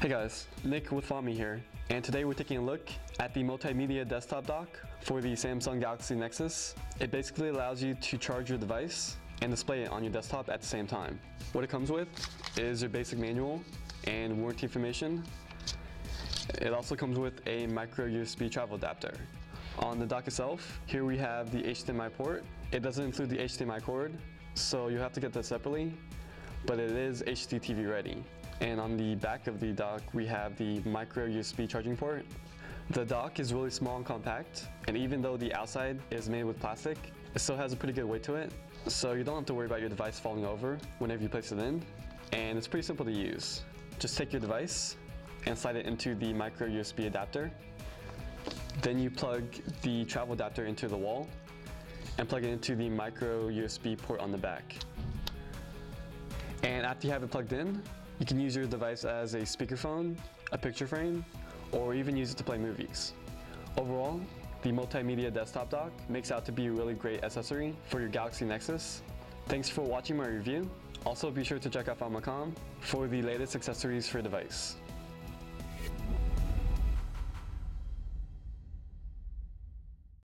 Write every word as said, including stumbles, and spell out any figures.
Hey guys, Nick with Fommy here, and today we're taking a look at the multimedia desktop dock for the Samsung Galaxy Nexus. It basically allows you to charge your device and display it on your desktop at the same time. What it comes with is your basic manual and warranty information. It also comes with a micro U S B travel adapter. On the dock itself, here we have the H D M I port. It doesn't include the H D M I cord, so you have to get that separately, but it is H D T V ready. And on the back of the dock, we have the micro U S B charging port. The dock is really small and compact, and even though the outside is made with plastic, it still has a pretty good weight to it, so you don't have to worry about your device falling over whenever you place it in, and it's pretty simple to use. Just take your device and slide it into the micro U S B adapter, then you plug the travel adapter into the wall, and plug it into the micro U S B port on the back. And after you have it plugged in, you can use your device as a speakerphone, a picture frame, or even use it to play movies. Overall, the multimedia desktop dock makes out to be a really great accessory for your Galaxy Nexus. Thanks for watching my review. Also, be sure to check out Fommy dot com for the latest accessories for your device.